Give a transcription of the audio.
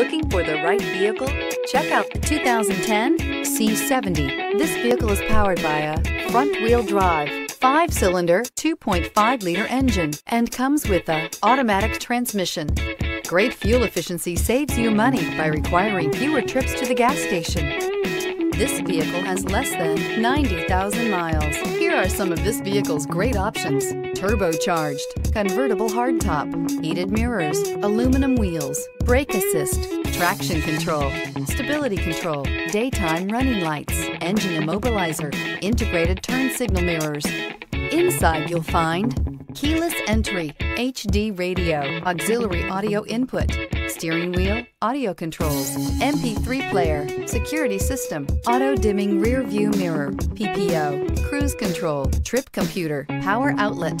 Looking for the right vehicle? Check out the 2010 C70. This vehicle is powered by a front-wheel drive, 5-cylinder, 2.5-liter engine, and comes with an automatic transmission. Great fuel efficiency saves you money by requiring fewer trips to the gas station. This vehicle has less than 90,000 miles. Here are some of this vehicle's great options: turbocharged, convertible hardtop, heated mirrors, aluminum wheels, brake assist, traction control, stability control, daytime running lights, engine immobilizer, integrated turn signal mirrors. Inside you'll find keyless entry, HD radio, auxiliary audio input, steering wheel, audio controls, MP3 player, security system, auto-dimming rear view mirror, PPO, cruise control, trip computer, power outlet.